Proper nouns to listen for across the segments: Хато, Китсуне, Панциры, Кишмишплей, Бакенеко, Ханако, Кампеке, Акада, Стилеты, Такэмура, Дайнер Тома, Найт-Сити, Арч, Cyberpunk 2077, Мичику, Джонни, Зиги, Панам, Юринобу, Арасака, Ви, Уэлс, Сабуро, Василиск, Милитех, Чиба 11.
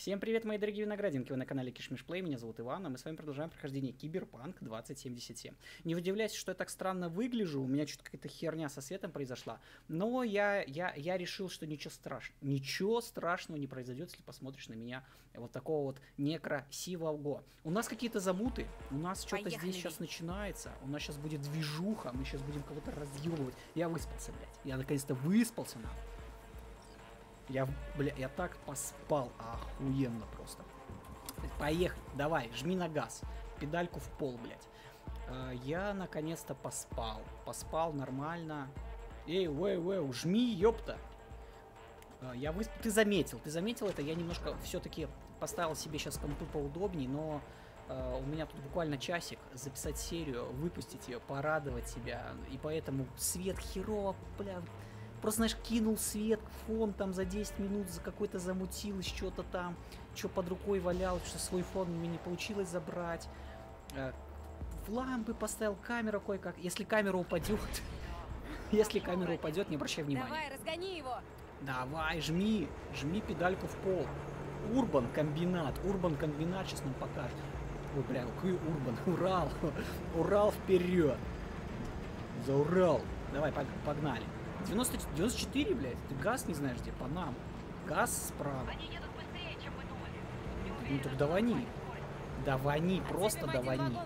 Всем привет, мои дорогие виноградинки, вы на канале Кишмишплей, меня зовут Иван, а мы с вами продолжаем прохождение Киберпанк 2077. Не удивляйтесь, что я так странно выгляжу, у меня что-то какая-то херня со светом произошла, но я решил, что ничего страшного не произойдет, если посмотришь на меня вот такого вот некрасивого. У нас какие-то замуты, у нас что-то здесь сейчас начинается, у нас сейчас будет движуха, мы сейчас будем кого-то разъебывать. Я выспался, блядь, я наконец-то выспался, нахуй. Я так поспал, охуенно просто. Поехали, давай, жми на газ, педальку в пол, блядь. Я наконец-то поспал нормально. Эй, уэй, жми, ёпта. Я выспал, ты заметил это, я немножко все-таки поставил себе сейчас компы поудобнее, но у меня тут буквально часик записать серию, выпустить ее, порадовать себя, и поэтому свет херово, блядь. Просто, знаешь, кинул свет, фон там за 10 минут за какой-то замутил, что-то там, что под рукой валял, что свой фон мне не получилось забрать. В лампы поставил, камеру кое-как. Если камера упадет, не обращай внимания. Давай, разгони его. Давай, жми педальку в пол. Урбан комбинат сейчас нам покажет. Ой, бля, какой Урбан, Урал вперед. За Урал. Давай, погнали. 94, блядь, ты газ не знаешь где, по нам. Газ справа. Они едут быстрее, чем мы думали. Ну так давани. Просто давани.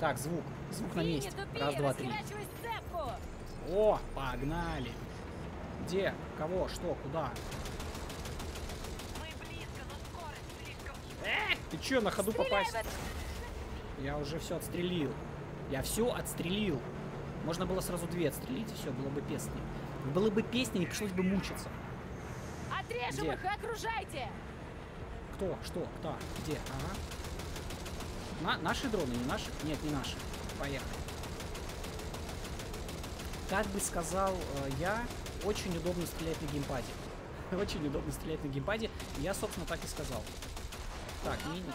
Так, звук на месте. Раз, два, три. О, погнали. Где? Кого? Что? Куда? Мы близко, но скорость слишком. Ты че, на ходу попасть? Я уже все отстрелил. Можно было сразу 2 отстрелить, и все, было бы песни. Не пришлось бы мучиться. Отрежем их и окружайте! Кто? Что? Кто? Где? Ага. Наши дроны, не наши? Нет, не наши. Поехали. Как бы сказал я, очень удобно стрелять на геймпаде. Я, собственно, так и сказал. Так, минус.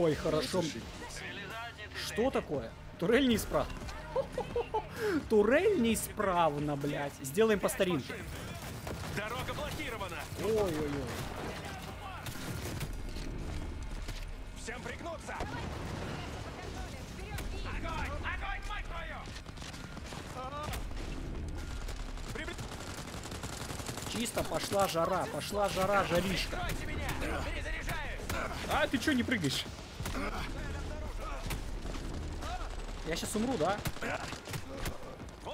Ой, хорошо. Что такое? Турель неисправна. Турель неисправна, блядь. Сделаем по старинке. Дорога блокирована. Ой-ой-ой. Всем пригнуться. Огонь! Огонь, мать твою! Чисто пошла жара. Жаришка. А, ты чё не прыгаешь? Я сейчас умру, да?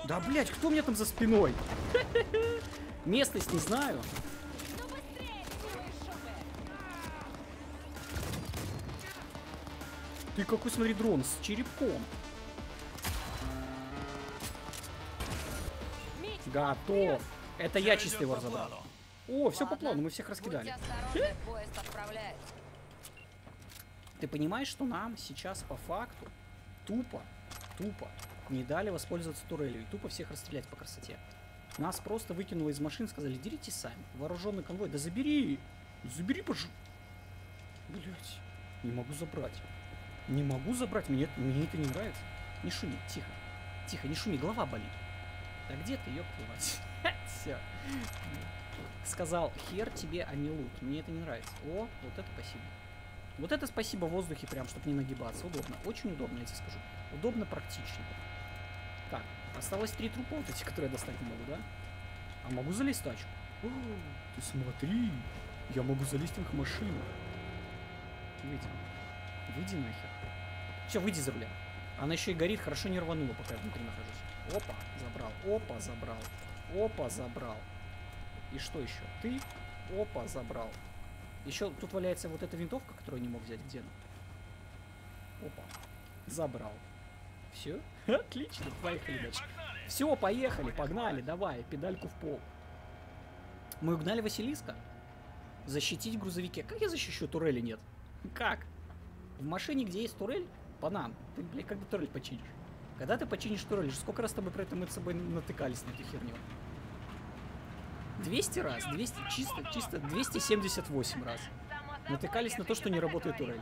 Да, блядь, кто у меня там за спиной? Местность не знаю. Ты какой, смотри, дрон с черепком. Готов. Это я чисто его разобрал. О, все по плану, мы всех раскидали. Ты понимаешь, что нам сейчас по факту тупо не дали воспользоваться турелью и тупо всех расстрелять по красоте. Нас просто выкинуло из машин, сказали, деритесь сами. Вооруженный конвой, да забери! Забери. Блять, не могу забрать. Мне это не нравится. Не шуми, тихо. Не шуми, голова болит. Да где ты, ёб твою мать? Все. Сказал, хер тебе, а не лут. Мне это не нравится. О, вот это спасибо. Вот это спасибо в воздухе, прям, чтобы не нагибаться. Удобно. Очень удобно, я тебе скажу. Удобно, практично. Так, осталось 3 трупа, вот эти, которые я достать не могу, да? А могу залезть в тачку? О, ты смотри, я могу залезть в их машину. Выйди нахер. Все, выйди за руля. Она еще и горит, хорошо не рванула, пока я внутри нахожусь. Опа, забрал. Опа, забрал. И что еще? Ты? Опа, забрал. Еще тут валяется вот эта винтовка, которую я не мог взять. Где она? Опа. Забрал. Все? Отлично. Поехали дальше. Все, погнали. Давай, педальку в пол. Мы угнали Василиска. Защитить грузовики. Как я защищу? Турели нет. Как? В машине, где есть турель, по нам. Ты, блядь, как бы турель починишь? Когда ты починишь турель? Сколько раз с тобой про это мы с собой натыкались на эту херню? 200 раз, 200, чисто 278 раз. Натыкались на то, что не работает турель.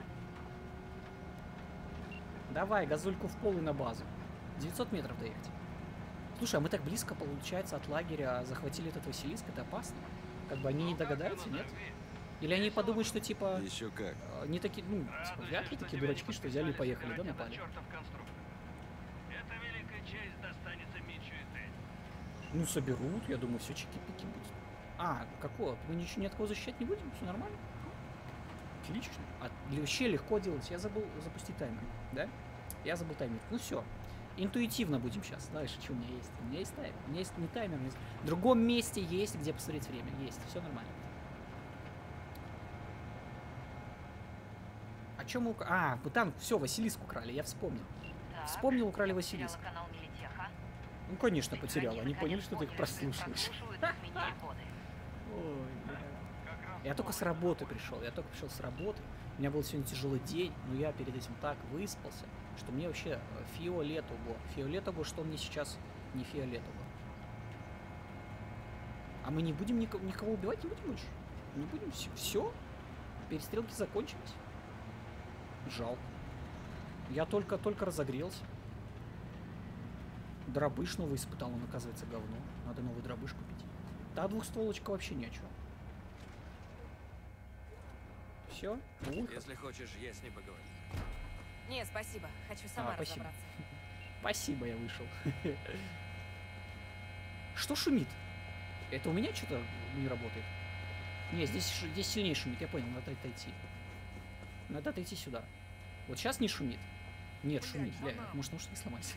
Давай, газульку в пол и на базу. 900 метров доехать. Слушай, а мы так близко, получается, от лагеря захватили этот Василиск, это опасно. Как бы они не догадаются, нет? Или они подумают, что типа... Еще как. Не такие, ну, вряд ли такие дурачки, что взяли и поехали, да, напали? Ну, соберут, я думаю, все чики-пики будет. А, какого? Мы ничего ни от кого защищать не будем? Все нормально? Отлично. А вообще легко делать. Я забыл запустить таймер, да? Я забыл таймер. Ну все. Интуитивно будем сейчас. Дальше, что у меня есть? У меня есть таймер. У меня есть не таймер. У меня есть... В другом месте есть, где посмотреть время. Есть. Все нормально. А чем мы украли? А, вы там все, Василиск украли. Я вспомнил. Так, вспомнил, украли Василиск. Ну, конечно, потерял. Они поняли, что ты их прослушаешь. Я только с работы пришел. Я только пришел с работы. У меня был сегодня тяжелый день, но я перед этим так выспался, что мне вообще фиолетово. Фиолетово, что мне сейчас не фиолетово. А мы не будем никого убивать, не будем больше? Не будем? Все? Перестрелки закончились? Жалко. Я только разогрелся. Дробыш новый испытал, он, оказывается, говно. Надо новый дробыш купить. Та двухстволочка вообще ни о чем. Все? Если хочешь, я с ней поговорю. Не, спасибо. Хочу сама разобраться. Спасибо, я вышел. Что шумит? Это у меня что-то не работает? Не, здесь сильнее шумит, я понял, надо отойти. Надо отойти сюда. Вот сейчас не шумит. Нет, шумит. Может, наушники сломались?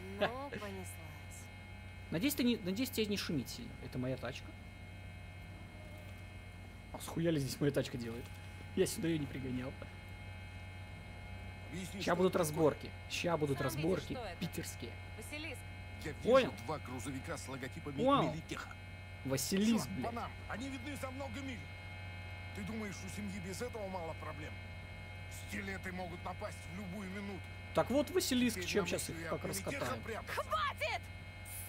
Надеюсь, тебе не шумит сильно. Это моя тачка. А схуя ли здесь моя тачка делает? Я сюда ее не пригонял. Сейчас будут разборки. Сейчас будут разборки питерские. Понял? Два грузовика с логотипами Милитеха. Василиск, блядь. Они видны за много миль. Ты думаешь, у семьи без этого мало проблем? Стилеты могут напасть в любую минуту. Так вот, Василиск, чем сейчас их как раскатаем. Хватит!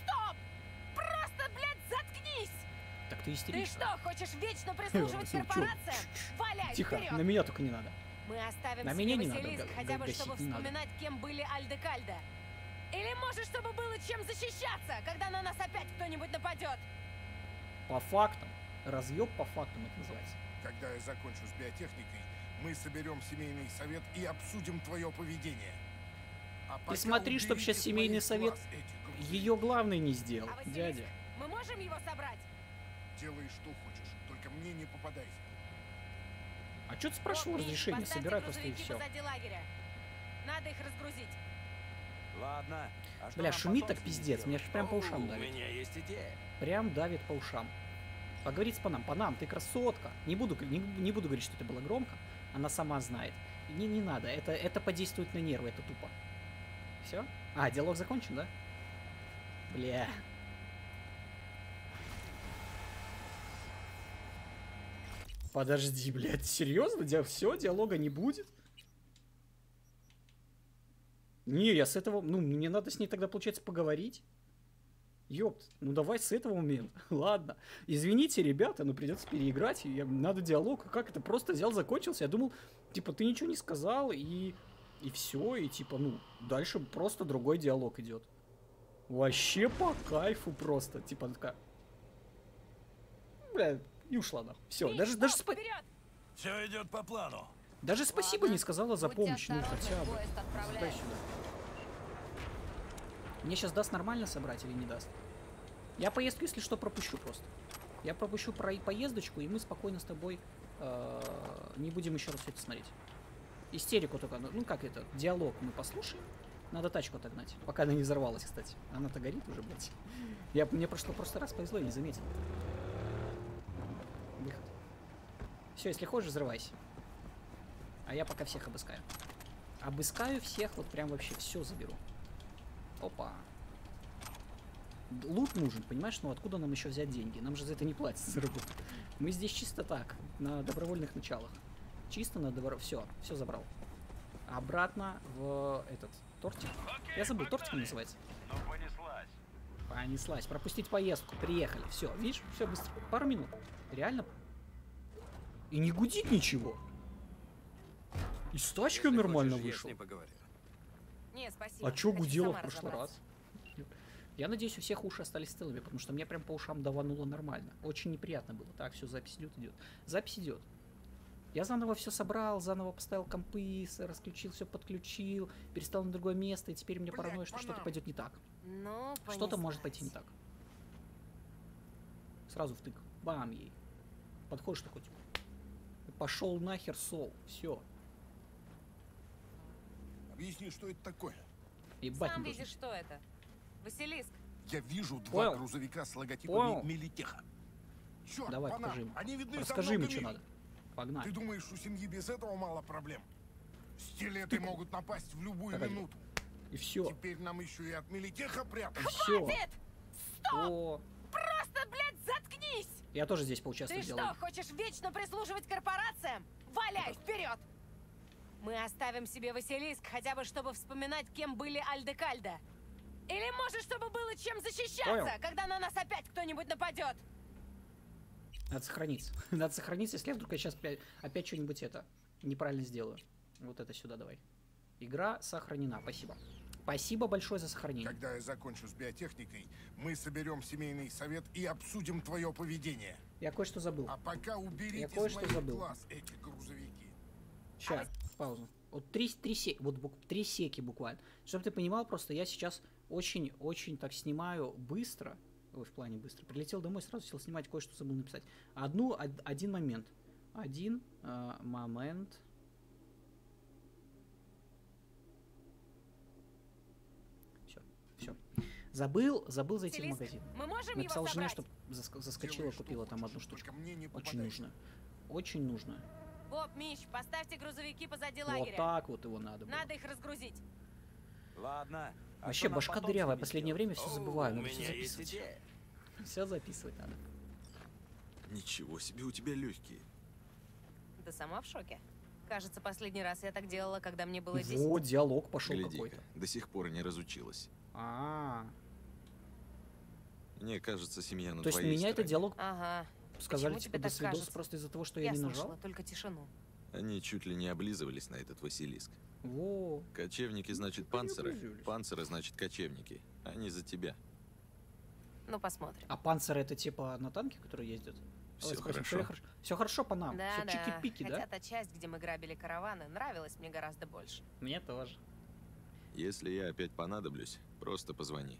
Стоп! Просто, блядь, заткнись! Так ты истерична. Ты что, хочешь вечно прислуживать корпорациям? Валяй, тихо, вперед! На меня только не надо. Мы оставим на меня не Василиск, надо, хотя бы чтобы вспоминать, кем были Альдекальдо. Или может, чтобы было чем защищаться, когда на нас опять кто-нибудь нападет? По фактам. Разъеб по фактам это называется. Когда я закончу с биотехникой, мы соберем семейный совет и обсудим твое поведение. Ты смотри, чтобы сейчас семейный совет ее главный не сделал, а дядя. Мы можем его собрать? Делай, что хочешь, только мне не попадайся. А что ты спрашивал разрешение? Собирай просто и все. Надо их разгрузить. Ладно. А бля, шумит так пиздец, меня же прям по ушам давит. У меня есть идея. Прям давит по ушам. Поговорить с Панам. Панам, ты красотка. Не буду говорить, что это было громко. Она сама знает. Не надо. Это подействует на нервы, это тупо. Все? А, диалог закончен, да? Бля. Подожди, блядь, серьезно? Все, диалога не будет? Не, я с этого... Ну, мне надо с ней тогда, получается, поговорить. Ёпт, ну давай с этого момента. Ладно. Извините, ребята, но придется переиграть. Надо диалог. Как это? Просто взял, закончился. Я думал, типа, ты ничего не сказал, и все, и типа, ну, дальше просто другой диалог идет. Вообще по кайфу просто. Типа, такая... Бля... И ушла нахуй. Все, даже все идет по плану. Даже спасибо ладно, не сказала за помощь, ну хотя бы. Сюда. Мне сейчас даст нормально собрать или не даст? Я поездку, если что, пропущу просто. Я пропущу поездочку, и мы спокойно с тобой не будем еще раз все это смотреть. Истерику только, ну как это, диалог мы послушаем. Надо тачку отогнать, пока она не взорвалась, кстати. Она-то горит уже, блядь. Мне прошлый раз повезло, я не заметил. Выход. Все, если хочешь, взрывайся. А я пока всех обыскаю. Обыскаю всех, вот прям вообще все заберу. Опа. Лут нужен, понимаешь? Ну откуда нам еще взять деньги? Нам же за это не платят, за работу. Мы здесь чисто так, на добровольных началах. Чисто на добровольных. Все забрал. Обратно в этот тортик. Я забыл, тортик называется. Ну, понеслась. Понеслась. Пропустить поездку. Приехали. Все, видишь, все быстро. Пару минут. Реально. И не гудит ничего. И с тачкой нормально вышел. Не, спасибо. А чё гудело в прошлый раз? Я надеюсь, у всех уши остались целыми, потому что мне прям по ушам давануло нормально. Очень неприятно было. Так, все, запись идет. Я заново все собрал, заново поставил компы, расключил, все подключил, перестал на другое место, и теперь мне паранойя, что что-то пойдет не так. Что-то может пойти не так. Сразу втык. Бам ей. Подходишь такой, типа. Пошел нахер, сол. Все. Объясни, что это такое. Ебать. Сам видишь, что это. Василиск. Я вижу два грузовика с логотипом Милитеха. Черт, давай, покажи им. Расскажи мне, что надо. Погнали. Ты думаешь, у семьи без этого мало проблем? Стилеты могут напасть в любую минуту. И все. Теперь нам еще и от Милитеха прятаться. Хватит! Стоп! Просто, блядь, заткнись! Я тоже здесь поучаствую. Ты что, хочешь вечно прислуживать корпорациям? Валяй, вперед! Мы оставим себе Василиск, хотя бы чтобы вспоминать, кем были Альдекальдо. Или может, чтобы было чем защищаться, когда на нас опять кто-нибудь нападет. Надо сохраниться. Надо сохраниться, если вдруг я сейчас опять что-нибудь это неправильно сделаю. Вот это сюда давай. Игра сохранена. Спасибо. Спасибо большое за сохранение. Когда я закончу с биотехникой, мы соберем семейный совет и обсудим твое поведение. Я кое-что забыл. А пока уберите из моих глаз эти грузовики. Сейчас, паузу. Вот три секи буквально. Чтобы ты понимал, просто я сейчас очень-очень так снимаю быстро. Ой, в плане быстро. Прилетел домой, сразу сел снимать, кое-что забыл написать. Один момент. Все, все. Забыл зайти в магазин. Написал жене, чтобы заскочила, купила там одну штучку. Очень нужно. Очень нужно. Боб, Миш, поставьте грузовики позади лагеря. Вот так вот его надо было. Надо их разгрузить. Ладно. Вообще, башка дырявая. Последнее время все забываю. Надо все записывать. Все записывать надо. Ничего себе, у тебя легкие. Да сама в шоке. Кажется, последний раз я так делала, когда мне было 10. О, диалог пошел какой-то. До сих пор не разучилась. Мне кажется, семья на твоей стороне. То есть меня этот диалог сказали, типа, до свидос просто из-за того, что я не нажал? Я слышала только тишину. Они чуть ли не облизывались на этот Василиск. Во. Кочевники, значит, панциры. Панциры, значит, кочевники. Они за тебя. Ну, посмотрим. А панциры это типа на танке, которые ездят? Все хорошо. Все хорошо по нам. Да, все чики-пики, да? Хотя та часть, где мы грабили караваны, нравилась мне гораздо больше. Мне тоже. Если я опять понадоблюсь, просто позвони.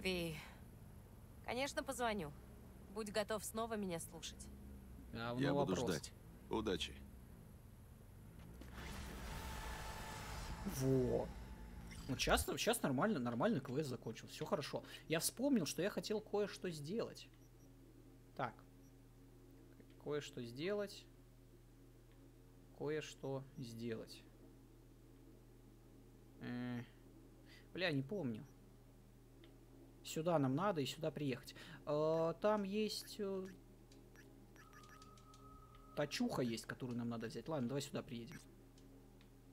Ви, конечно, позвоню. Будь готов снова меня слушать. Я буду ждать. Удачи. Во. Ну, сейчас нормально квест закончил. Все хорошо. Я вспомнил, что я хотел кое-что сделать. Так. Кое-что сделать. Кое-что сделать. Бля, не помню. Сюда нам надо и сюда приехать. Там есть... Тачуха есть, которую нам надо взять. Ладно, давай сюда приедем.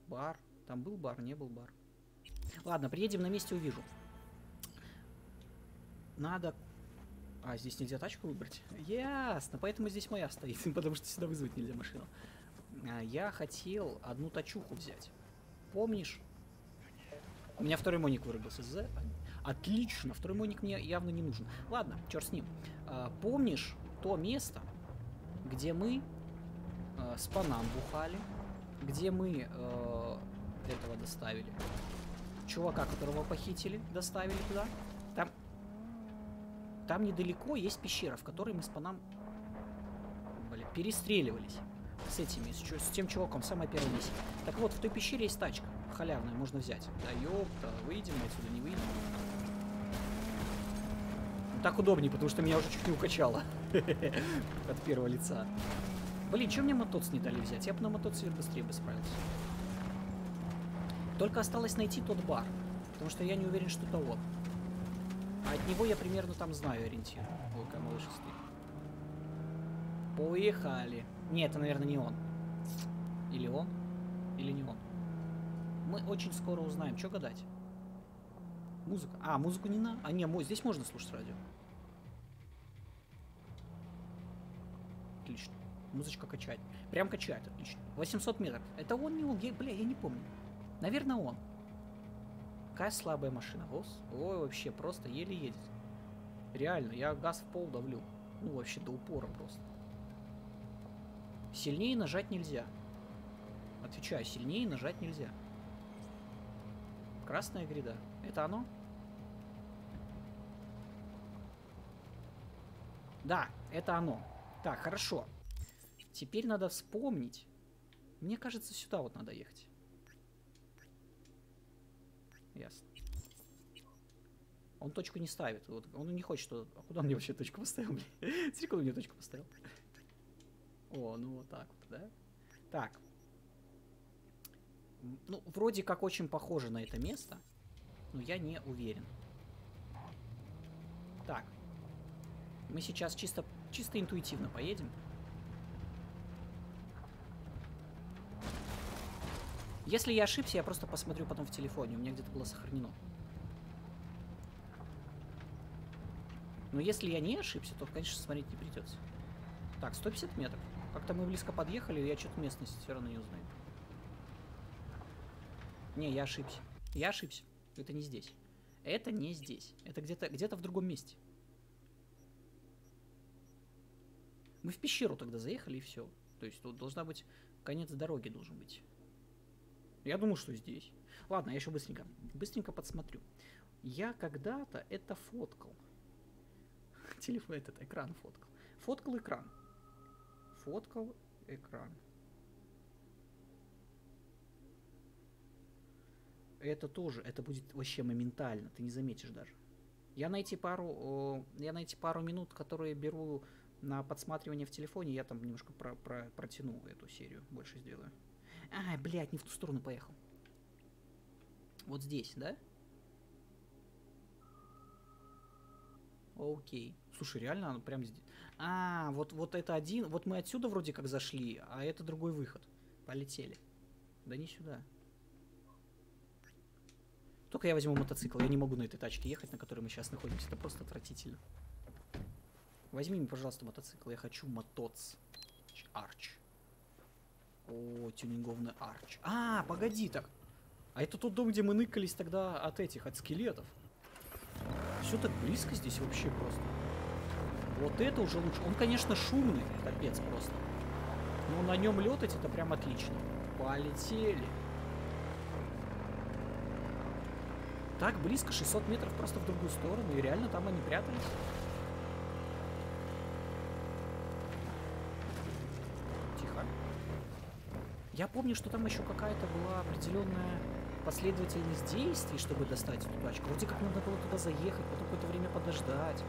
Бар. Там был бар, не был бар. Ладно, приедем, на месте увижу. Надо... А, здесь нельзя тачку выбрать? Ясно, поэтому здесь моя стоит, потому что сюда вызвать нельзя машину. Я хотел одну тачуху взять. Помнишь? У меня второй моник вырубился. Отлично, второй моник мне явно не нужен. Ладно, черт с ним. Помнишь то место, где мы с панам бухали? Где мы... этого доставили. Чувака, которого похитили, доставили туда. Там недалеко есть пещера, в которой мы с панам перестреливались. С этими, с тем чуваком, самая первая миссия. Так вот, в той пещере есть тачка. Халявная, можно взять. Да ёпта, выйдем, мы отсюда не выйдем. Ну, так удобнее, потому что меня уже чуть не укачало. От первого лица. Блин, чё мне мотоцикл не дали взять? Я бы на мотоцикле быстрее бы справился. Только осталось найти тот бар, потому что я не уверен, что это он. А от него я примерно там знаю ориентир. Ой, малыш, поехали. Нет, это, наверное, не он. Или он, или не он. Мы очень скоро узнаем, что гадать. Музыка. А, музыку не на... А, не, здесь можно слушать радио. Отлично. Музычка качает. Прям качает, отлично. 800 метров. Это он, не он? Бля, я не помню. Наверное, он. Какая слабая машина. Ой, вообще, просто еле едет. Реально, я газ в пол давлю. Ну, вообще, до упора просто. Сильнее нажать нельзя. Отвечаю, сильнее нажать нельзя. Красная гряда. Это оно? Да, это оно. Так, хорошо. Теперь надо вспомнить. Мне кажется, сюда вот надо ехать. Ясно. Он точку не ставит. Вот, он не хочет. А куда он мне вообще точку поставил? Смотри, куда он мне точку поставил. О, ну вот так вот, да? Так. Ну, вроде как очень похоже на это место. Но я не уверен. Так. Мы сейчас чисто интуитивно поедем. Если я ошибся, я просто посмотрю потом в телефоне. У меня где-то было сохранено. Но если я не ошибся, то, конечно, смотреть не придется. Так, 150 метров. Как-то мы близко подъехали, я что-то местность все равно не узнаю. Не, я ошибся. Я ошибся. Это не здесь. Это не здесь. Это где-то в другом месте. Мы в пещеру тогда заехали, и все. То есть тут должна быть... Конец дороги должен быть. Я думал, что здесь. Ладно, я еще быстренько. Быстренько подсмотрю. Я когда-то это фоткал. Телефон этот, экран фоткал. Фоткал экран. Фоткал экран. Это тоже, это будет вообще моментально, ты не заметишь даже. Я на эти пару минут, которые беру на подсматривание в телефоне, я там немножко протяну эту серию, больше сделаю. Ай, блядь, не в ту сторону поехал. Вот здесь, да? Окей. Слушай, реально, оно прям здесь. А, вот это один, вот мы отсюда вроде как зашли, а это другой выход. Полетели. Да не сюда. Только я возьму мотоцикл. Я не могу на этой тачке ехать, на которой мы сейчас находимся. Это просто отвратительно. Возьми мне, пожалуйста, мотоцикл. Я хочу мотоц. Арч. О, тюнингованный арч. А, погоди так. А это тот дом, где мы ныкались тогда от скелетов. Все так близко здесь вообще просто. Вот это уже лучше. Он, конечно, шумный, капец просто. Но на нем летать это прям отлично. Полетели. Так близко, 600 метров просто в другую сторону. И реально там они прятались. Тихо. Я помню, что там еще какая-то была определенная последовательность действий, чтобы достать эту тачку. Вроде как надо было туда заехать, потом какое-то время подождать.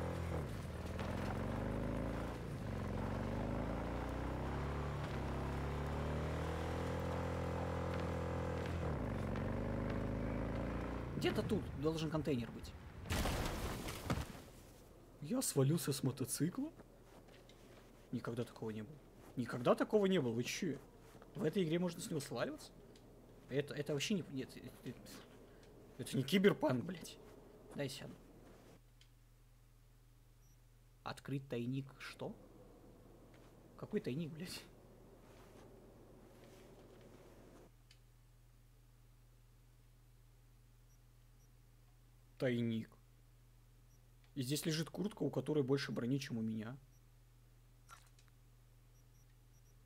Где-то тут должен контейнер быть. Я свалился с мотоцикла? Никогда такого не было. Никогда такого не было. Вы че? В этой игре можно с него сваливаться? Это вообще не... Нет. Это не киберпанк, блядь. Дай сяду. Открыть тайник. Что? Какой тайник, блядь? Тайник. И здесь лежит куртка, у которой больше брони, чем у меня.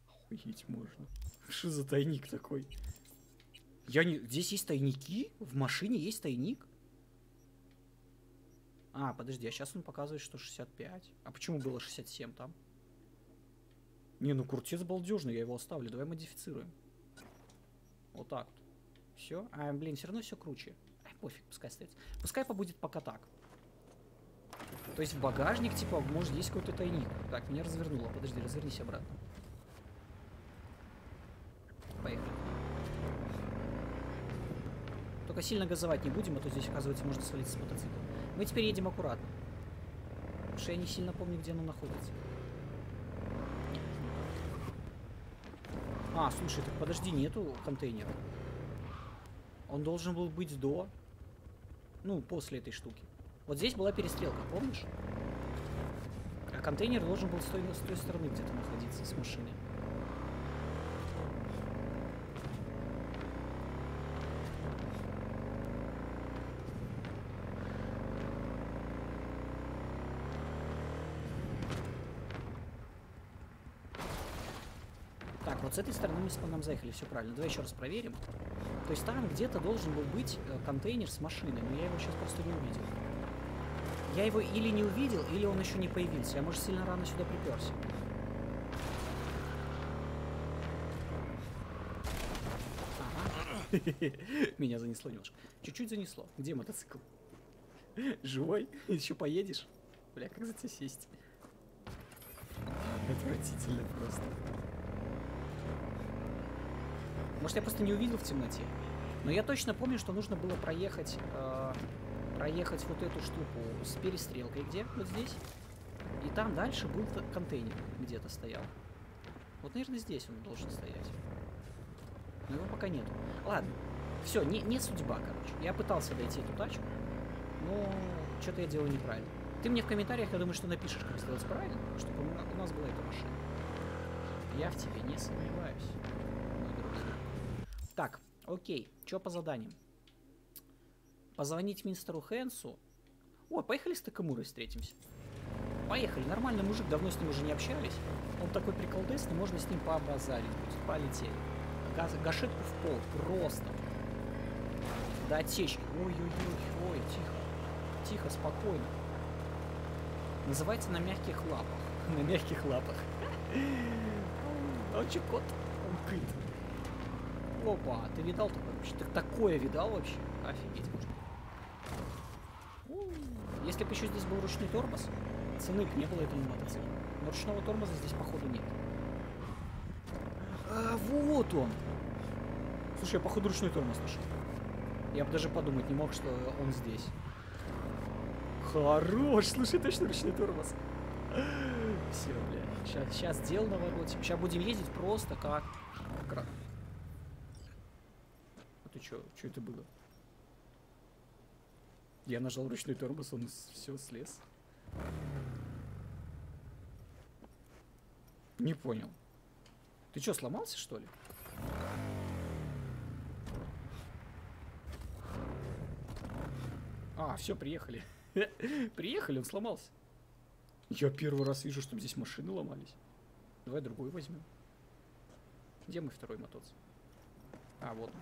Охуеть можно. Что за тайник такой? Я не... Здесь есть тайники? В машине есть тайник? А, подожди, а сейчас он показывает, что 65. А почему было 67 там? Не, ну куртец балдежный, я его оставлю. Давай модифицируем. Вот так вот. Все. А, блин, все равно все круче. Пофиг, пускай остается. Пускай побудет пока так. То есть в багажник, типа, может, есть какой-то тайник. Так, меня развернуло. Подожди, развернись обратно. Поехали. Только сильно газовать не будем, а то здесь, оказывается, можно свалиться с мотоцикла. Мы теперь едем аккуратно. Потому что я не сильно помню, где оно находится. А, слушай, так подожди, нету контейнера. Он должен был быть до... Ну, после этой штуки. Вот здесь была перестрелка, помнишь? А контейнер должен был с той стороны где-то находиться, с машины. Вот с этой стороны мы по нам заехали, все правильно. Давай еще раз проверим. То есть там где-то должен был быть контейнер с машиной, но я его сейчас просто не увидел. Я его или не увидел, или он еще не появился. Я, может, сильно рано сюда приперся. Меня занесло немножко. Чуть-чуть занесло. Где мотоцикл? Живой? Еще поедешь? Бля, как за тебя сесть? Отвратительно просто. Может, я просто не увидел в темноте? Но я точно помню, что нужно было проехать... проехать вот эту штуку с перестрелкой. Где? Вот здесь. И там дальше был контейнер. Где-то стоял. Вот, наверное, здесь он должен стоять. Но его пока нету. Ладно. Все, не судьба, короче. Я пытался дойти эту тачку, но что-то я делаю неправильно. Ты мне в комментариях, я думаю, что напишешь, как сделать правильно, чтобы у нас была эта машина. Я в тебе не сомневаюсь, мой друг. Так, окей. Что по заданиям? Позвонить мистеру Хэнсу. О, поехали с Такэмурой встретимся. Поехали. Нормальный мужик, давно с ним уже не общались. Он такой приколдес, но можно с ним пообазарить. Полетели. Гашетку в пол. Просто. До отсечки. Ой-ой-ой-ой. Тихо. Тихо, спокойно. Называется на мягких лапах. На мягких лапах. Он чекот. Он кыт. Опа, ты видал такое вообще? Ты такое видал вообще? Офигеть можно. Если бы еще здесь был ручной тормоз, цены не было этому мотоциклу. Но ручного тормоза здесь, походу, нет. А, вот он! Слушай, я, походу, ручной тормоз нашел. Я бы даже подумать не мог, что он здесь. Хорош! Слушай, точно ручной тормоз. Все, блядь. Сейчас дело на вороте. Сейчас будем ездить просто как... крак. А ты чё? Чё это было? Я нажал ручной тормоз, он все слез. Не понял. Ты что, сломался, что ли? А, все, приехали. Приехали, он сломался. Я первый раз вижу, что здесь машины ломались. Давай другую возьмем. Где мой второй мотоцикл? А, вот он.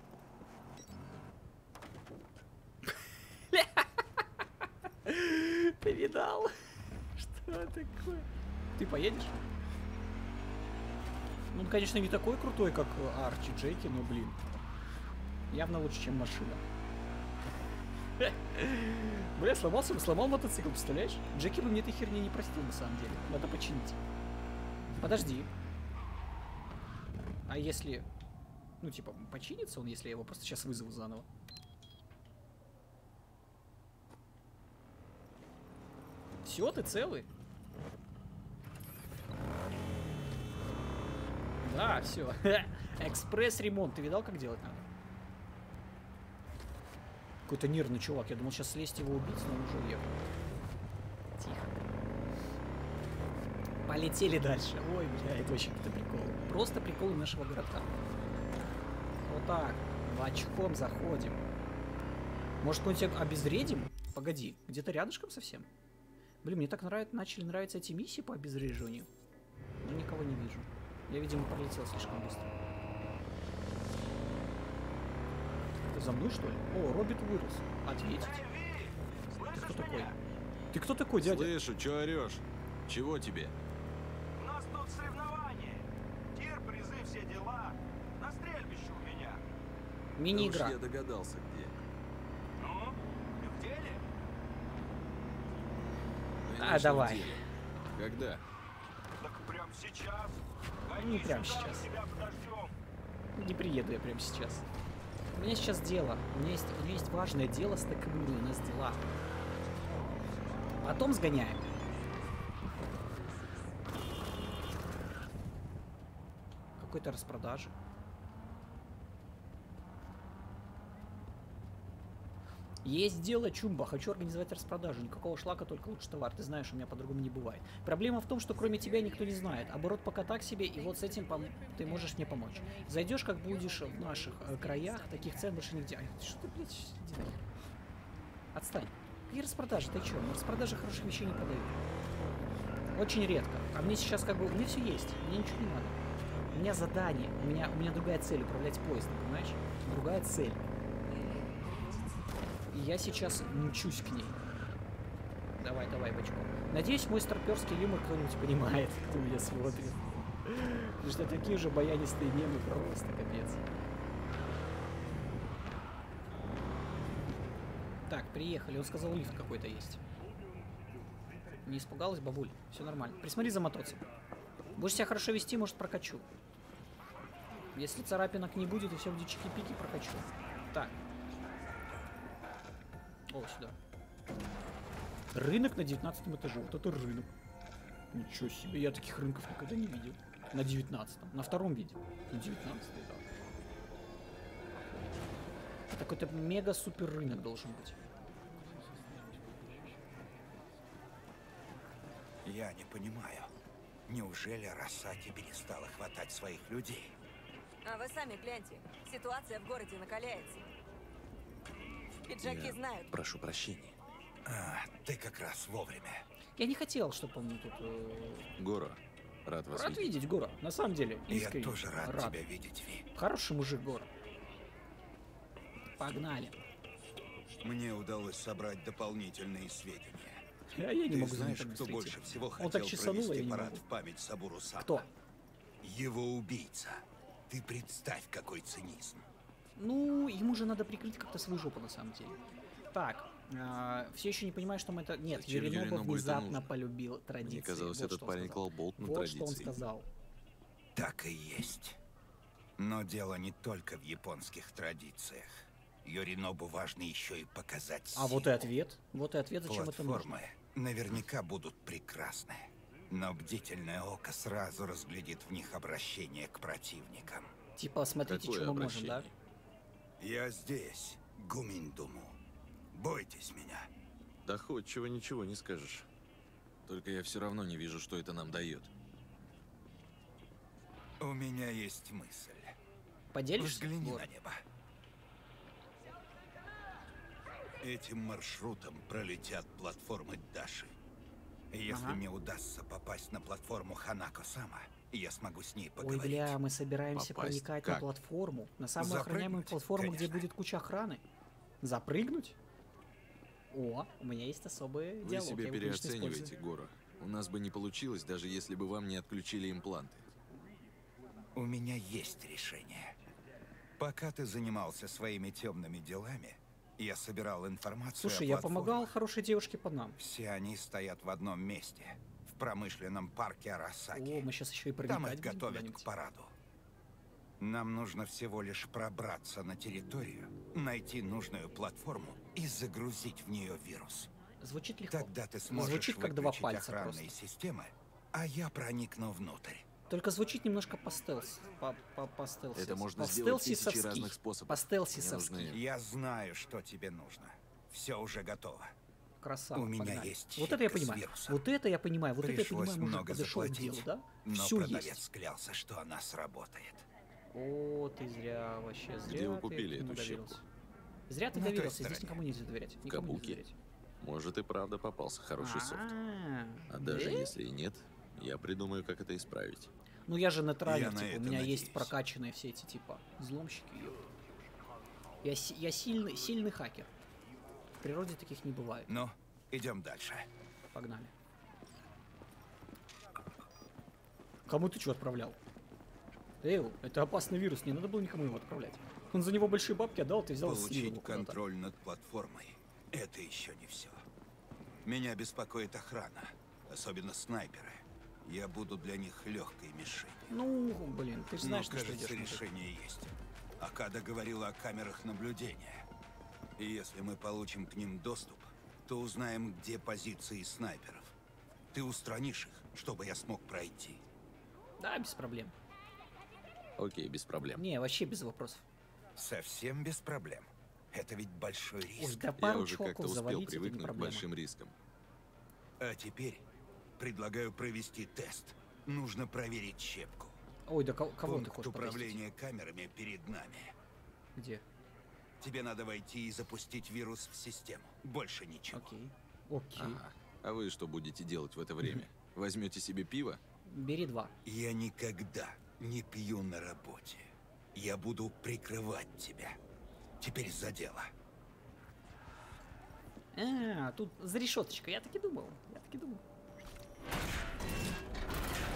Ты видал? Что такое? Ты поедешь? Ну, он, конечно, не такой крутой, как Арч и Джеки, но, блин, явно лучше, чем машина. Бля, сломался, сломал мотоцикл, представляешь? Джеки бы мне этой херни не простил, на самом деле. Надо починить. Подожди. А если... Ну, типа, починится он, если я его просто сейчас вызову заново? Все, ты целый? Да, все. Экспресс-ремонт. Ты видал, как делать надо? Какой-то нервный чувак. Я думал, сейчас слезть его убить, но он уже уехал. Тихо. Полетели дальше. Ой, бля, это вообще какие-то приколы. Просто приколы нашего городка. Вот так. Бочком заходим. Может, мы тебя обезвредим? Погоди, где-то рядышком совсем? Блин, мне так начали нравиться эти миссии по обезвреживанию. Но никого не вижу. Я, видимо, пролетел слишком быстро. Ты за мной, что ли? О, Робит вырос. Ответить. Ты кто такой? Ты кто такой, дядя? Слышу, чё орёшь? Чего тебе? У нас тут соревнования. Тир, призы, все дела. На стрельбище у меня. Мини-игра. Я догадался, где. Ну, в деле? А, давай. Деле. Когда? Так прям сейчас. Не прям сейчас. Не приеду я прям сейчас. У меня сейчас дело. У меня есть важное дело с Такэмурой. У нас дела. Потом сгоняем. Какой-то распродажи. Есть дело, Чумба. Хочу организовать распродажу. Никакого шлака, только лучше товар. Ты знаешь, у меня по-другому не бывает. Проблема в том, что кроме тебя никто не знает. Оборот пока так себе, и вот с этим ты можешь мне помочь. Зайдешь, как будешь в наших краях, таких цен больше нигде. Ай, что ты, блядь, иди нахер. Отстань. Какие распродажи? Ты чё? На распродаже хороших вещей не продают. Очень редко. А мне сейчас как бы... Мне все есть. Мне ничего не надо. У меня задание, у меня другая цель — управлять поездом, понимаешь? Другая цель. И я сейчас мчусь к ней. Давай, давай, бочку. Надеюсь, мой старперский юмор кто-нибудь понимает, кто меня смотрит. Потому что такие же баянистые мемы просто, капец. Так, приехали. Он сказал, лифт какой-то есть. Не испугалась, бабуль? Все нормально. Присмотри за мотоциклом. Будешь себя хорошо вести, может, прокачу. Если царапинок не будет и все будет чики-пики, прокачу. Так. О, сюда. Рынок на 19 этаже. Вот это рынок. Ничего себе. Я таких рынков никогда не видел. На 19. На втором видел. На 19, да. Это какой-то мега-супер рынок должен быть. Я не понимаю. Неужели Арасаки перестала хватать своих людей? А вы сами гляньте. Ситуация в городе накаляется. Пиджаки знают. Прошу прощения. А, ты как раз вовремя. Я не хотел, чтобы он тут... Гора, рад вас видеть. Рад видеть, Гора. На самом деле, искренне. Я тоже рад тебя видеть, Ви. Хороший мужик, Гора. Погнали. Мне удалось собрать дополнительные сведения. Я не могу знать, кто больше всего хотел провести парад в память Сабуро. Кто? Его убийца. Ты представь, какой цинизм. Ну, ему же надо прикрыть как-то свою жопу, на самом деле. Так. Все еще не понимаю, что мы это... Нет, Юринобу внезапно полюбил традиции. Мне казалось, вот этот парень клал болт на традиции. Вот что он сказал. Так и есть. Но дело не только в японских традициях. Юринобу важно еще и показать силу. А вот и ответ. Вот и ответ, зачем это нужно. Платформы наверняка будут прекрасны. Но бдительное око сразу разглядит в них обращение к противникам. Типа, смотрите, что мы можем, да? Я здесь, Гуминдуму. Бойтесь меня. Доходчиво ничего не скажешь. Только я все равно не вижу, что это нам дает. У меня есть мысль. Поделишься? Взгляни на небо. Этим маршрутом пролетят платформы Даши. Если мне удастся попасть на платформу Ханако-сама, я смогу с ней поговорить. Ой, бля, мы собираемся проникать на платформу. На самую охраняемую платформу, где будет куча охраны. Запрыгнуть? О, у меня есть особые диалоги. Вы себя переоцениваете, Гора. У нас бы не получилось, даже если бы вам не отключили импланты. У меня есть решение. Пока ты занимался своими темными делами, я собирал информацию. Слушай, я помогал хорошей девушке под нам. Все они стоят в одном месте, в промышленном парке Арасаки. О, мы сейчас еще и проникать. Там их готовят к параду. Нам нужно всего лишь пробраться на территорию, найти нужную платформу и загрузить в нее вирус. Звучит легко. Тогда ты сможешь выключить охранные системы, а я проникну внутрь. Только звучит немножко по стелсу. Это можно сделать тысячи разных способов. По стелсисовски. Я знаю, что тебе нужно. Все уже готово. Красава, у меня есть. Вот это я понимаю. Вот это я понимаю. Вот пришлось это я понимаю. Много заплатить, да? Но все продавец есть. Клялся, что она сработает. О, ты зря, вообще зря. Где вы купили эту щепку? Зря ты доверился, здесь никому нельзя доверять. Никому нельзя доверять. Может и правда попался хороший софт. А даже если и нет, я придумаю, как это исправить. Ну я же натравил, типа, у меня есть прокачанные все эти, типа, взломщики. Я сильный хакер. В природе таких не бывает. Ну, идем дальше. Погнали. Кому ты что отправлял? Эйл, это опасный вирус, не надо было никому его отправлять. Он за него большие бабки отдал, ты взял. Получить контроль над платформой — это еще не все. Меня беспокоит охрана, особенно снайперы. Я буду для них легкой мишенью. Ну, блин, ты же знаешь, что решение есть. Акада говорила о камерах наблюдения. И если мы получим к ним доступ, то узнаем, где позиции снайперов. Ты устранишь их, чтобы я смог пройти. Да, без проблем. Окей, без проблем. Не, вообще без вопросов. Совсем без проблем. Это ведь большой риск. Да я уже как-то успел привыкнуть к большим рискам. А теперь предлагаю провести тест. Нужно проверить щепку. Ой, да кого ты хочешь управление провести? Камерами перед нами. Где? Тебе надо войти и запустить вирус в систему. Больше ничего. Окей. Окей. Ага. А вы что будете делать в это время? Возьмете себе пиво? Бери два. Я никогда Не пью на работе. Я буду прикрывать тебя. Теперь за дело. А, тут за решеточка. Я таки думал.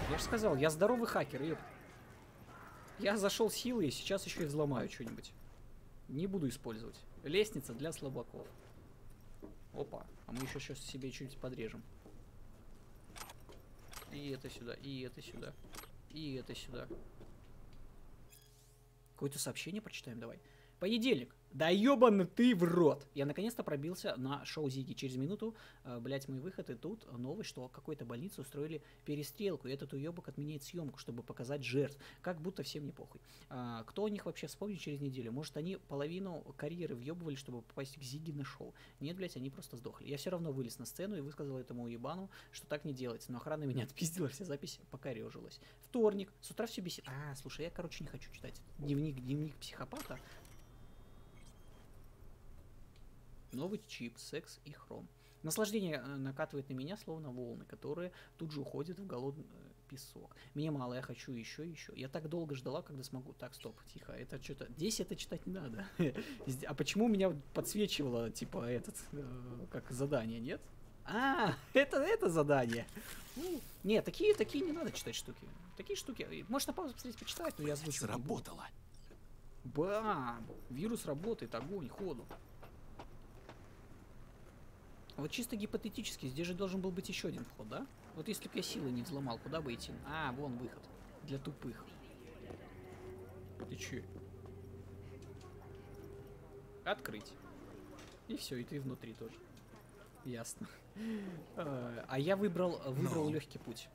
Я же сказал, я здоровый хакер, ёпт. Я зашел силой, и сейчас еще и взломаю что-нибудь. Не буду использовать. Лестница для слабаков. Опа. А мы еще сейчас себе что-нибудь подрежем. И это сюда, и это сюда, и это сюда. Какое-то сообщение прочитаем, давай. Понедельник. Да ёбаный ты в рот. Я наконец-то пробился на шоу Зиги. Через минуту, блять, мой выход. И тут новость, что в какой-то больнице устроили перестрелку. И этот уёбок отменяет съемку, чтобы показать жертв. Как будто всем не похуй. Кто о них вообще вспомнит через неделю? Может, они половину карьеры въебывали, чтобы попасть к Зиги на шоу? Нет, блять, они просто сдохли. Я все равно вылез на сцену и высказал этому уебану, что так не делается. Но охрана меня отпиздила, вся запись покорежилась. Вторник. С утра все бесит. А, слушай, я, короче, не хочу читать. Дневник психопата. Новый чип, секс и хром. Наслаждение накатывает на меня, словно волны, которые тут же уходят в голодный песок. Мне мало, я хочу еще и еще. Я так долго ждала, когда смогу. Так, стоп, тихо, это что-то... Здесь это читать не надо. А почему меня подсвечивало, типа, этот... Как задание, нет? А, это задание. Нет, такие не надо читать штуки. Такие штуки... Можно паузу посмотреть, почитать, но я озвучу. Сработало. Бам! Вирус работает, огонь, ходу. Вот чисто гипотетически, здесь же должен был быть еще один вход, да? Вот если бы я силы не взломал, куда бы идти? А, вон выход. Для тупых. Ты че? Открыть. И все, и ты внутри тоже. Ясно. А я выбрал легкий путь.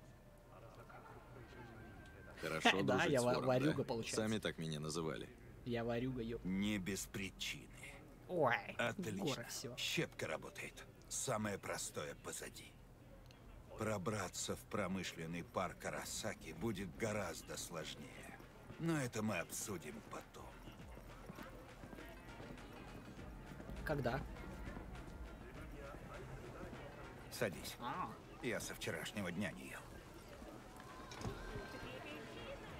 Хорошо, да, я варюга, получается. Сами так меня называли. Я варюга, ёп. Не без причины. Ой, отлично. Щепка работает. Самое простое позади. Пробраться в промышленный парк Арасаки будет гораздо сложнее. Но это мы обсудим потом. Когда? Садись. Я со вчерашнего дня не ел.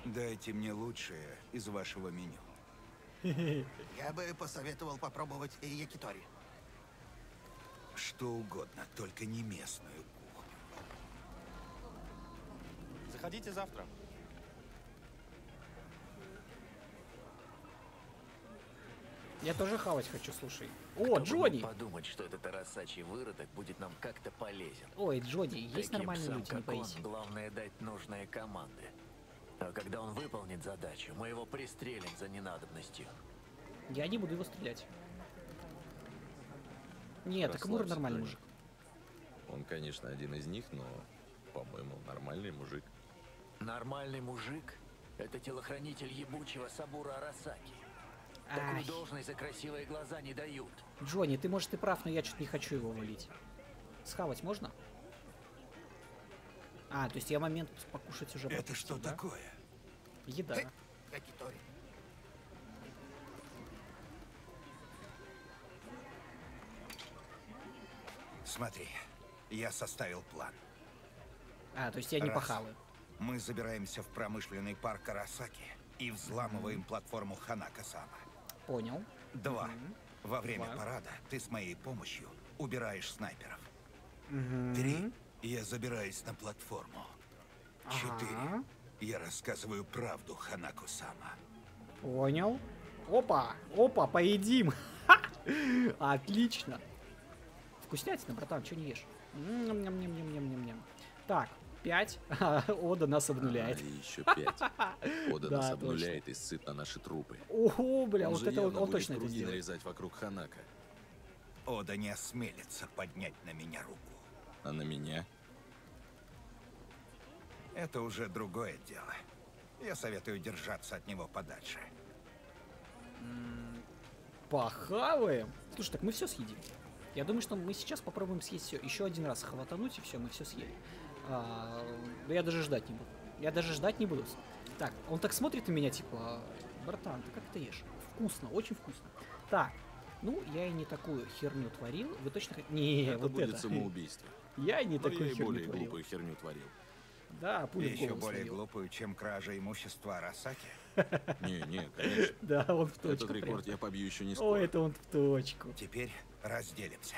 Дайте мне лучшее из вашего меню. Я бы посоветовал попробовать якитори. Что угодно, только не местную кухню. Заходите завтра. Я тоже хавать хочу, слушай. О, Джонни! Подумать, что этот арасачий выродок будет нам как-то полезен. Ой, Джонни, есть нормальные люди, не боись. Главное дать нужные команды. А когда он выполнит задачу, мы его пристрелим за ненадобностью. Я не буду его стрелять. Нет, Такэмура нормальный мужик. Он, конечно, один из них, но, по-моему, нормальный мужик. Нормальный мужик? Это телохранитель ебучего Сабуро Арасаки. Такую должность за красивые глаза не дают. Джонни, ты, может, и прав, но я чуть не хочу его валить. Схавать можно? А, то есть я момент покушать уже... Это что такое? Еда. Смотри, я составил план. А, то есть я не похаваю. Мы забираемся в промышленный парк Арасаки и взламываем платформу Ханако-сама. Понял. 2. Во время парада ты с моей помощью убираешь снайперов. 3. Я забираюсь на платформу. 4. Я рассказываю правду Ханако-сама. Понял. Опа, опа, поедим. Отлично. Вкуснятина, братан, что не ешь? Так, 5. Ода нас обнуляет. И еще 5. Ода нас обнуляет и сыт на наши трупы. Ого, бля, вот это он точно это сделает. Нарезать вокруг Ханако. Ода не осмелится поднять на меня руку. А на меня? Это уже другое дело. Я советую держаться от него подальше. Похаваем? Слушай, так мы все съедим. Я думаю, что мы сейчас попробуем съесть все. Еще один раз хватануть, и все, мы все съели. Я даже ждать не буду. Так, он так смотрит на меня, типа... Братан, ты как это ешь? Вкусно, очень вкусно. Так, ну, я и не такую херню творил. Вы точно... Не, это вот будет самоубийство. Я и не такую херню творил. Да, пуля еще более глупую, чем кража имущества Арасаки. Не, конечно. Да, он в точку. Этот рекорд я побью еще не скоро. О, это он в точку. Теперь разделимся.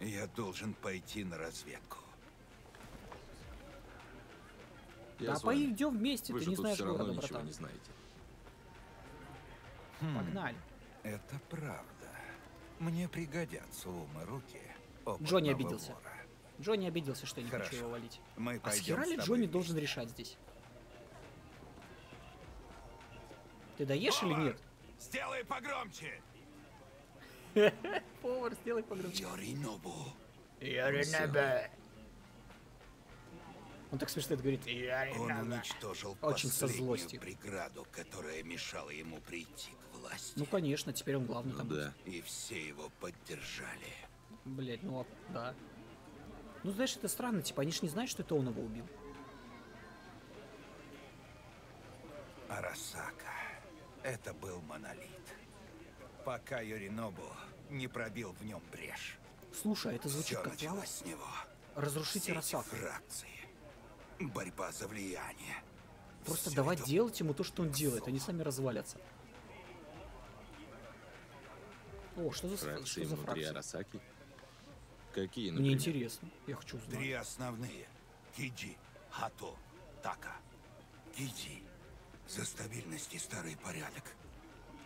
Я должен пойти на разведку. Да поидем вместе, ты не знаешь города, братан. Погнали. Это правда. Мне пригодятся ум и руки. Джонни обиделся. Джонни обиделся, что я не хочу его валить. А с хера ли Джонни должен решать здесь? Ты доешь или нет? Сделай погромче! Повар, сделай погромче. Юринобу. Юринобу. Он так смешно это говорит. Он уничтожил последнюю преграду, которая мешала ему прийти к власти. Ну конечно, теперь он главный там. Да. И все его поддержали. Блять, ну да. Ну знаешь, это странно, типа они ж не знают, что это он его убил. Арасака. Это был монолит. Пока Юринобу не пробил в нем брешь. Слушай, это звучит как план. Разрушить Арасаку. Борьба за влияние. Просто давай делать ему то, что он делает. Они сами развалятся. О, что за фракции? Арасаки? Какие, например? Мне интересно. Я хочу узнать. Три основные. Киджи, Хато, Така. Киджи. За стабильность и старый порядок.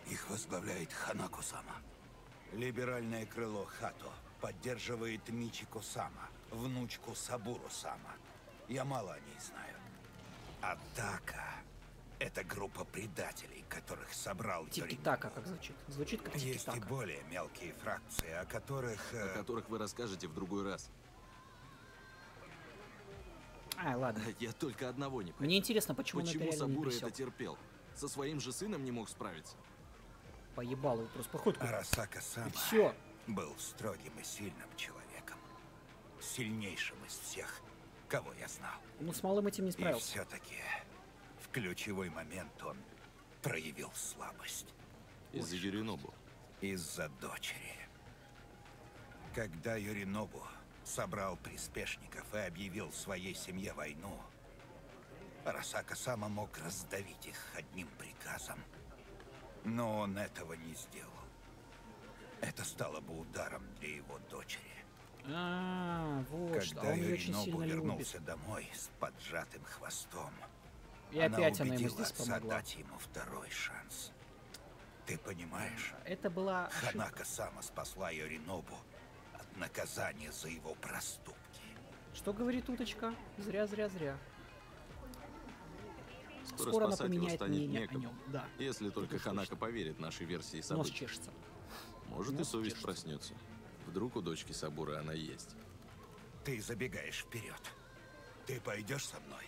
Их возглавляет Ханако-сама. Либеральное крыло Хато поддерживает Мичику-сама, внучку Сабуро-сама. Я мало о ней знаю. Атака. Это группа предателей, которых собрал Юринобу. Как звучит? Звучит как Тики-така. Есть и более мелкие фракции, о которых вы расскажете в другой раз. А, ладно. Я только одного не понимаю. Мне интересно, почему Сабуро это терпел? Со своим же сыном не мог справиться. Поебал его просто походку. Арасака-сама был строгим и сильным человеком. Сильнейшим из всех, кого я знал. Ну, с малым этим не справился. И все-таки в ключевой момент он проявил слабость. Из-за Юринобу. Из-за дочери. Когда Юринобу собрал приспешников и объявил своей семье войну, Арасака-сама мог раздавить их одним приказом. Но он этого не сделал. Это стало бы ударом для его дочери. Вот что. Когда Юринобу вернулся домой с поджатым хвостом, она убедила отца дать ему второй шанс. Ты понимаешь? Это была Ханако-сама спасла Юринобу от наказания за его проступки. Что говорит уточка? Зря. Скоро она поменяет мнение о нем. Да. Если только Ханако поверит нашей версии событий. Нос чешется. Может, и совесть проснется. Вдруг у дочки Сабуро она есть. Ты забегаешь вперед. Ты пойдешь со мной?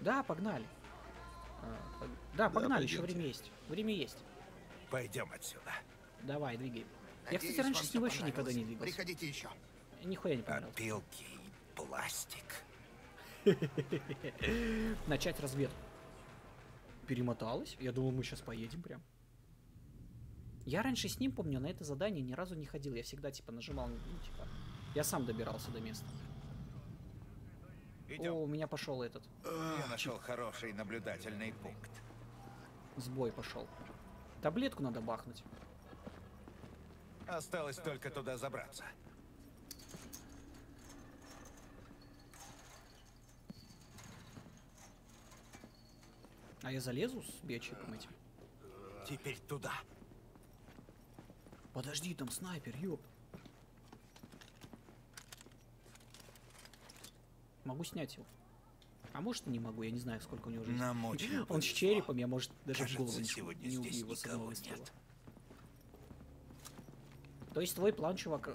Да, погнали. Да, погнали, еще время есть. Время есть. Пойдем отсюда. Давай, двигай. Я, кстати, раньше с ним вообще никогда не двигался. Приходите еще. Нихуя не понравилось. Опилки и пластик. Начать разведку. Перемоталась. Я думал, мы сейчас поедем прям. Я раньше с ним, помню, на это задание ни разу не ходил. Я всегда, типа, нажимал, я сам добирался до места. Идем. О, у меня пошел этот. Я нашел хороший наблюдательный пункт. Сбой пошел. Таблетку надо бахнуть. Осталось только туда забраться. А я залезу с биочипом этим? Теперь туда. Подожди, там снайпер, ёп. Могу снять его. А может, не могу, я не знаю, сколько у него уже. Он с черепом, я, может, даже в голову не убью его с одного выстрела. То есть твой план, чувак,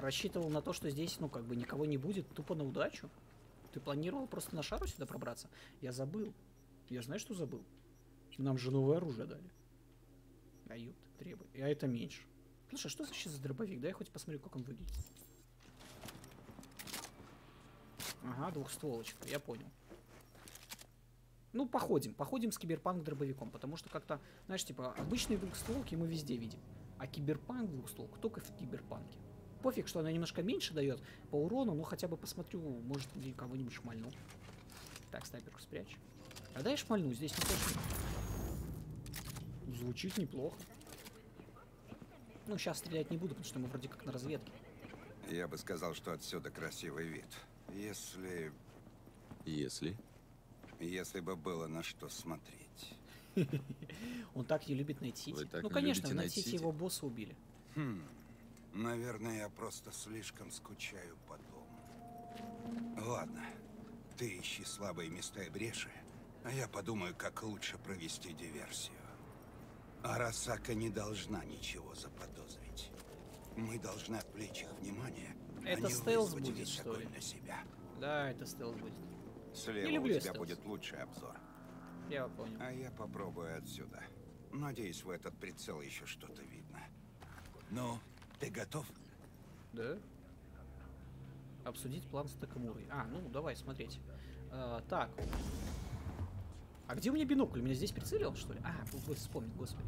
рассчитывал на то, что здесь, ну, как бы никого не будет, тупо на удачу? Ты планировал просто на шару сюда пробраться? Я забыл. Я знаю, что забыл. Нам же новое оружие дали. Дают, требуют. А это меньше. Слушай, что сейчас за дробовик? Да я хоть посмотрю, как он выглядит. Ага, двухстволочка, я понял. Ну, походим с киберпанк дробовиком, потому что как-то, знаешь, типа, обычные двухстволки мы везде видим. А киберпанк двухстволка только в киберпанке. Пофиг, что она немножко меньше дает по урону, но хотя бы посмотрю, может, кого-нибудь шмальну. Так, снайперку спрячь. А дай шмальну, здесь не точно. Звучит неплохо. Ну, сейчас стрелять не буду, потому что мы вроде как на разведке. Я бы сказал, что отсюда красивый вид. Если бы было на что смотреть. Он так не любит Найт-Сити. Ну, конечно, в Найт-Сити его босса убили. Наверное, я просто слишком скучаю по дому. Ладно, ты ищи слабые места и бреши, а я подумаю, как лучше провести диверсию. Арасака не должна ничего заподозрить. Мы должны отвлечь их внимание. Это стелс будет, что ли? На себя. Да, это стелс будет. Слева у тебя стелс. Будет лучший обзор. Я понял. А я попробую отсюда. Надеюсь, в этот прицел еще что-то видно. Ну, ты готов? Да. Обсудить план с Такэмурой. А, ну давай смотреть. Так. А где у меня бинокль? Меня здесь прицелил, что ли? А, вспомнил, господи.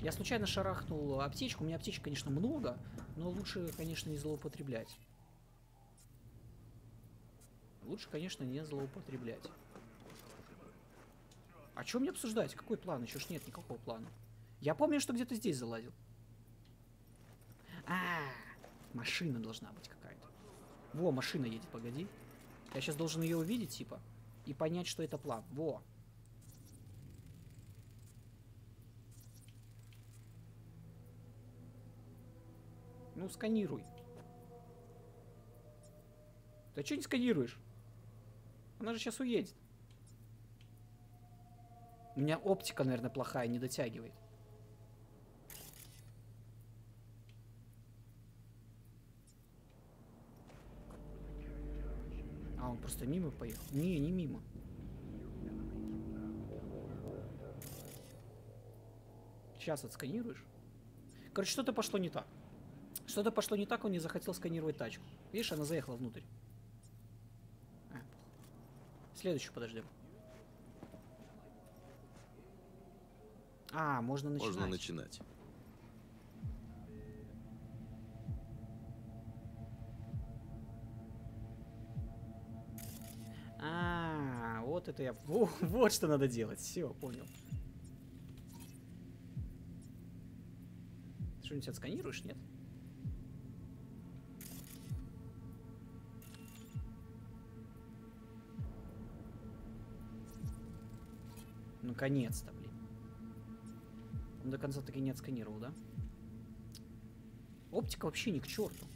Я случайно шарахнул аптечку. У меня аптечек, конечно, много, но лучше, конечно, не злоупотреблять. Лучше, конечно, не злоупотреблять. А что мне обсуждать? Какой план? Еще ж нет никакого плана. Я помню, что где-то здесь залазил. Машина должна быть какая-то. Во, машина едет, погоди. Я сейчас должен ее увидеть, типа, и понять, что это план. Во. Ну, сканируй. Да что не сканируешь? Она же сейчас уедет. У меня оптика, наверное, плохая, не дотягивает. А, он просто мимо поехал. Не, не мимо. Сейчас отсканируешь. Короче, что-то пошло не так. Что-то пошло не так, он не захотел сканировать тачку. Видишь, она заехала внутрь. Следующую подождем. А, можно начинать. Можно начинать. А, вот это я... Вот что надо делать. Все, понял. Ты что-нибудь отсканируешь, нет? Наконец-то, блин. Он до конца таки не отсканировал, да? Оптика вообще ни к черту.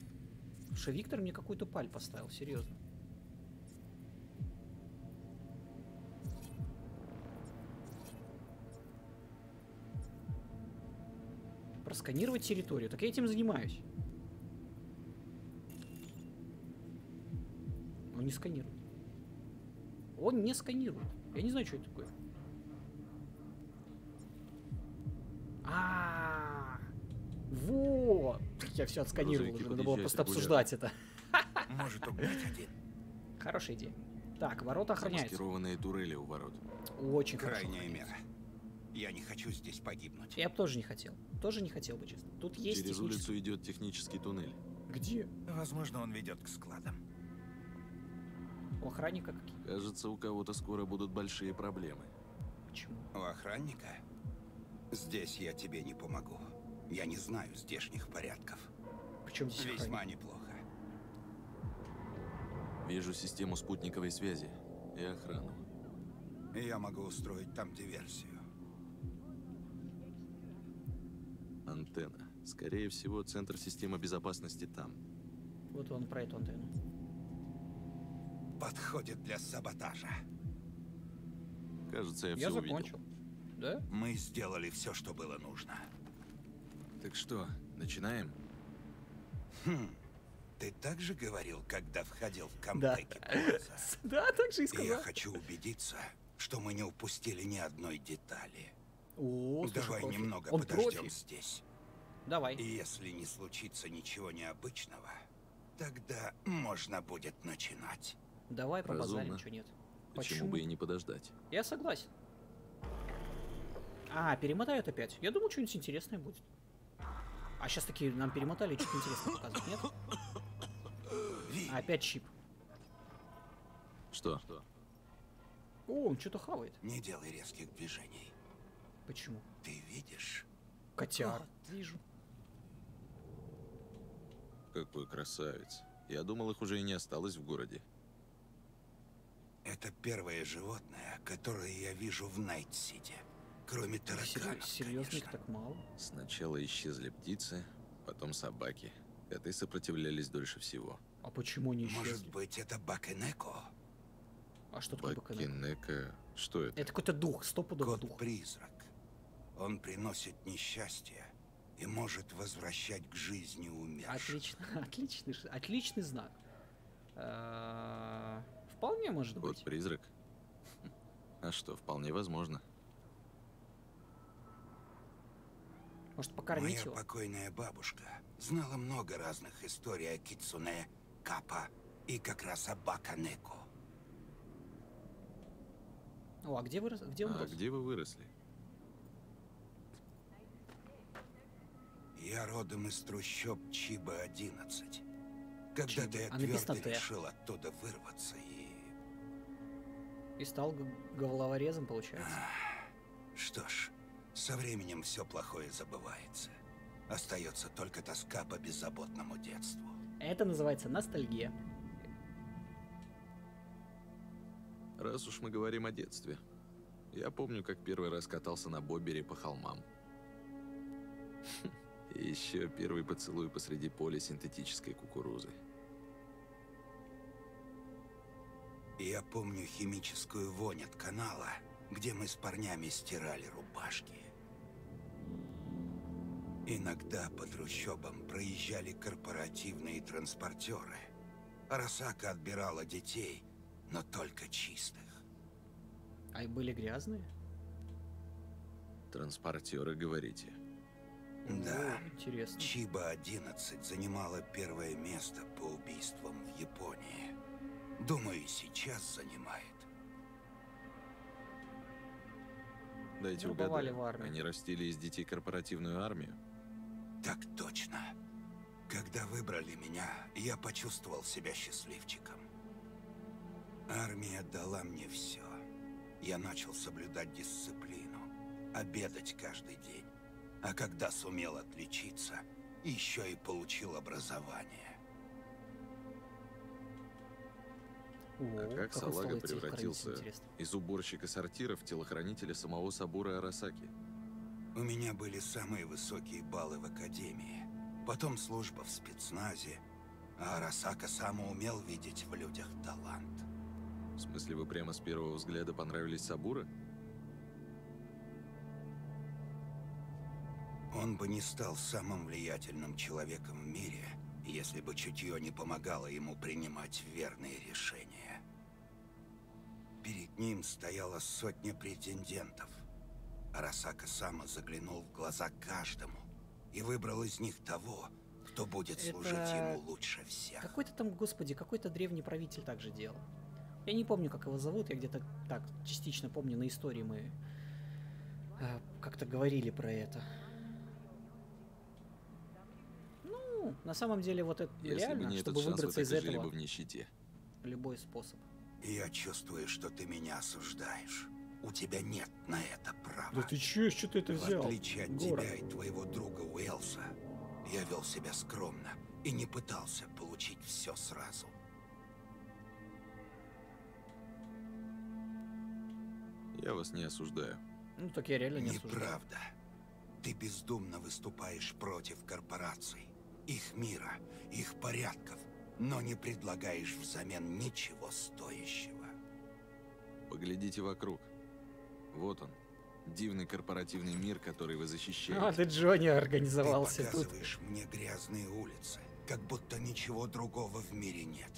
Слушай, Виктор мне какую-то паль поставил, серьезно. Просканировать территорию. Так я этим занимаюсь. Он не сканирует. Он не сканирует. Я не знаю, что это такое. Во! Я все отсканировал, уже надо было просто обсуждать это. Может убить один. Хорошая идея. Так, ворота охраняются. Маскированные турели у ворот. Очень хорошо. Крайняя мера. Я не хочу здесь погибнуть. Я бы тоже не хотел. Тоже не хотел бы, честно. Тут есть. Через улицу идет технический туннель. Где? Возможно, он ведет к складам. У охранника какие? Кажется, у кого-то скоро будут большие проблемы. Почему? У охранника? Здесь я тебе не помогу. Я не знаю здешних порядков. Причем здесь весьма неплохо. Вижу систему спутниковой связи и охрану. Я могу устроить там диверсию. Антенна. Скорее всего, центр системы безопасности там. Вот он про эту антенну. Подходит для саботажа. Кажется, я все закончил. Увидел. Да? Мы сделали все, что было нужно. Так что, начинаем? Ты так же говорил, когда входил в Кампеке? Да, так же и сказал. Я хочу убедиться, что мы не упустили ни одной детали. Давай немного подождем здесь. Давай. Если не случится ничего необычного, тогда можно будет начинать. Давай побазарим, что нет. Почему бы и не подождать? Я согласен. А, перемотают опять. Я думаю, что-нибудь интересное будет. А сейчас такие нам перемотали, что-то интересное показывать, нет? Опять чип. Что? О, он что-то хавает. Не делай резких движений. Почему? Ты видишь? Котяр. Вот. Вижу. Какой красавец. Я думал, их уже и не осталось в городе. Это первое животное, которое я вижу в Найт-Сити. Кроме тараканов, серьезно, так мало? Сначала исчезли птицы, потом собаки. Коты сопротивлялись дольше всего. А почему не исчезли? Может быть, это Бакенеко? А что такое Бакенеко? Что это? Это какой-то дух, стопудово дух. Кот-призрак. Он приносит несчастье и может возвращать к жизни умерших. Отлично, отличный знак. Вполне может быть. Кот-призрак? А что, вполне возможно. Может, покормить его? Моя покойная бабушка знала много разных историй о Китсуне, Капа и как раз о Бакенеко. О, а где вы выросли? Я родом из трущоб Чиба 11. Когда-то я твердо решил оттуда вырваться и... И стал головолорезом, получается. Что ж... Со временем все плохое забывается. Остается только тоска по беззаботному детству. Это называется ностальгия. Раз уж мы говорим о детстве, я помню, как первый раз катался на бобере по холмам. И еще первый поцелуй посреди поля синтетической кукурузы. Я помню химическую вонь от канала, где мы с парнями стирали рубашки. Иногда по трущобам проезжали корпоративные транспортеры. Арасака отбирала детей, но только чистых. А и были грязные? Транспортеры, говорите? Да. О, интересно. Чиба 11 занимала первое место по убийствам в Японии. Думаю, и сейчас занимает. Дайте угадаю, они растили из детей корпоративную армию? Так точно. Когда выбрали меня, я почувствовал себя счастливчиком. Армия дала мне все. Я начал соблюдать дисциплину, обедать каждый день. А когда сумел отличиться, еще и получил образование. А как салага превратился из уборщика сортира в телохранителя самого Сабуро Арасаки? У меня были самые высокие баллы в академии, потом служба в спецназе, а Арасака сам умел видеть в людях талант. В смысле, вы прямо с первого взгляда понравились Сабуро? Он бы не стал самым влиятельным человеком в мире, если бы чутье не помогало ему принимать верные решения. Перед ним стояло сотня претендентов. Арасака сама заглянул в глаза каждому и выбрал из них того, кто будет служить ему лучше всех. Какой-то там, господи, какой-то древний правитель так же делал. Я не помню, как его зовут, я где-то так частично помню, на истории мы как-то говорили про это. На самом деле, вот это реально, чтобы выбраться из этого, любой способ. Я чувствую, что ты меня осуждаешь. У тебя нет на это права. Да ты че, что ты это взял? В отличие от тебя и твоего друга Уэлса, я вел себя скромно и не пытался получить все сразу. Я вас не осуждаю. Ну так я реально не осуждаю. Неправда. Ты бездумно выступаешь против корпораций, их мира, их порядков, но не предлагаешь взамен ничего стоящего. Поглядите вокруг. Вот он, дивный корпоративный мир, который вы защищаете. А ты, Джонни, организовался тут. Ты показываешь мне грязные улицы, как будто ничего другого в мире нет.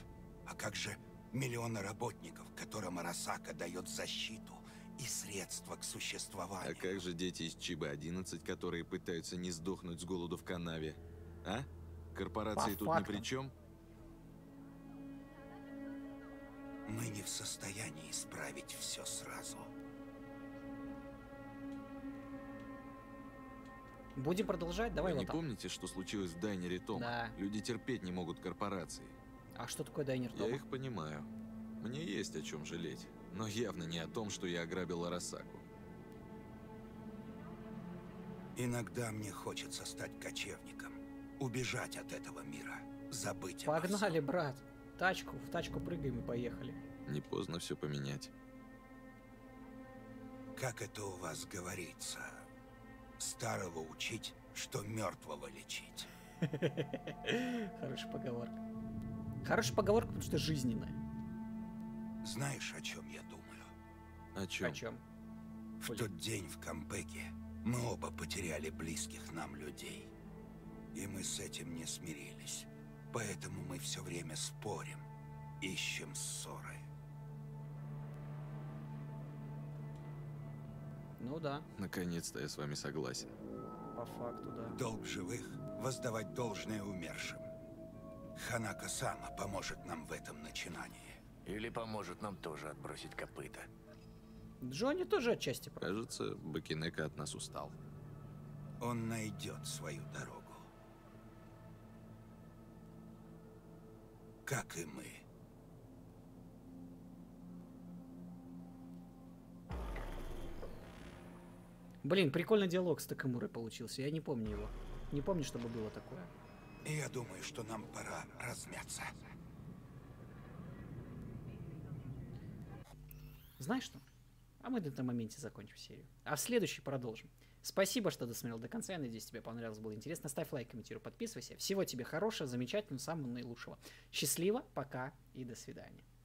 А как же миллионы работников, которым Арасака дает защиту и средства к существованию? А как же дети из Чиба 11, которые пытаются не сдохнуть с голоду в канаве? А? Корпорации тут ни при чем? Мы не в состоянии исправить все сразу. Будем продолжать, давай. Вы не помните, что случилось в Дайнере Тома? Да. Люди терпеть не могут корпорации. А что такое Дайнер Тома? Я их понимаю. Мне есть о чем жалеть. но явно не о том, что я ограбил Арасаку. Иногда мне хочется стать кочевником, убежать от этого мира, забыть обо всем. Погнали, брат. В тачку прыгаем и поехали. Не поздно все поменять. Как это у вас говорится? Старого учить, что мертвого лечить. Хорошая поговорка. Хорошая поговорка, потому что жизненная. Знаешь, о чем я думаю? О чем? О чем? В тот день в Кампеке мы оба потеряли близких нам людей. И мы с этим не смирились. Поэтому мы все время спорим, ищем ссоры. Ну да. Наконец-то я с вами согласен. По факту, да. Долг живых – воздавать должное умершим. Ханако сама поможет нам в этом начинании. Или поможет нам тоже отбросить копыта. Джонни тоже отчасти прав. Кажется, Бакенеко от нас устал. Он найдет свою дорогу. Как и мы. Блин, прикольный диалог с Такэмурой получился. Я не помню его. Не помню, чтобы было такое. Я думаю, что нам пора размяться. Знаешь что? А мы на этом моменте закончим серию. А в следующей продолжим. Спасибо, что досмотрел до конца. Я надеюсь, тебе понравилось, было интересно. Ставь лайк, комментируй, подписывайся. Всего тебе хорошего, замечательного, самого наилучшего. Счастливо, пока и до свидания.